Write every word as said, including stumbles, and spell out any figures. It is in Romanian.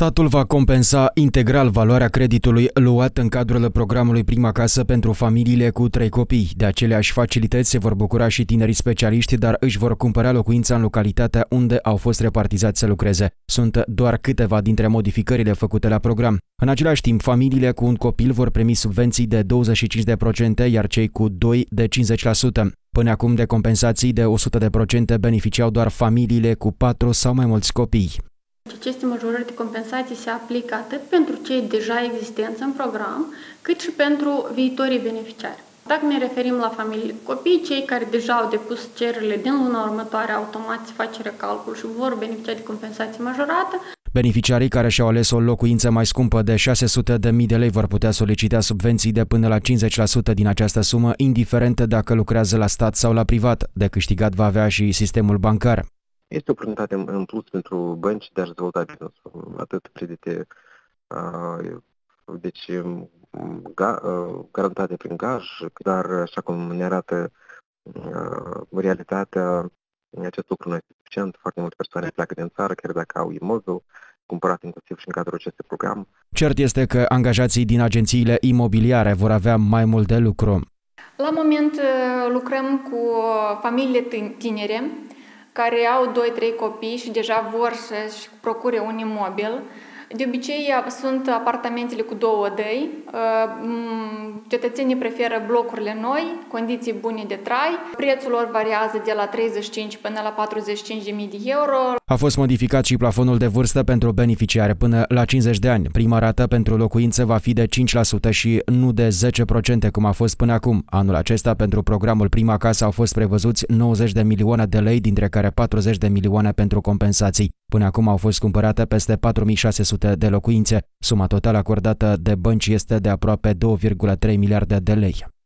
Statul va compensa integral valoarea creditului luat în cadrul programului Prima Casă pentru familiile cu trei copii. De aceleași facilități se vor bucura și tinerii specialiști, dar își vor cumpăra locuința în localitatea unde au fost repartizați să lucreze. Sunt doar câteva dintre modificările făcute la program. În același timp, familiile cu un copil vor primi subvenții de douăzeci și cinci la sută, iar cei cu doi de cincizeci la sută. Până acum de compensații de o sută la sută beneficiau doar familiile cu patru sau mai mulți copii. Aceste majorări de compensații se aplică atât pentru cei deja existenți în program, cât și pentru viitorii beneficiari. Dacă ne referim la familii cu copii, cei care deja au depus cererile din luna următoare, automat se face recalcul și vor beneficia de compensații majorată. Beneficiarii care și-au ales o locuință mai scumpă de șase sute de mii de lei vor putea solicita subvenții de până la cincizeci la sută din această sumă, indiferent dacă lucrează la stat sau la privat. De câștigat va avea și sistemul bancar. Este o oportunitate în plus pentru bănci de a-și dezvolta business-ul, atât credite, deci ga, garantate prin gaj, dar așa cum ne arată realitatea, acest lucru nu este suficient. Foarte multe persoane pleacă din țară, chiar dacă au imozul cumpărat inclusiv și în cadrul acestui program. Cert este că angajații din agențiile imobiliare vor avea mai mult de lucru. La moment lucrăm cu familiile tinere care au doi trei copii și deja vor să-și procure un imobil. De obicei sunt apartamentele cu două odăi, cetățenii preferă blocurile noi, condiții bune de trai, prețul lor variază de la treizeci și cinci până la patruzeci și cinci de mii de euro. A fost modificat și plafonul de vârstă pentru beneficiare până la cincizeci de ani. Prima rată pentru locuință va fi de cinci la sută și nu de zece la sută cum a fost până acum. Anul acesta pentru programul Prima Casă au fost prevăzuți nouăzeci de milioane de lei, dintre care patruzeci de milioane pentru compensații. Până acum au fost cumpărate peste patru mii șase sute de locuințe. Suma totală acordată de bănci este de aproape două virgulă trei miliarde de lei.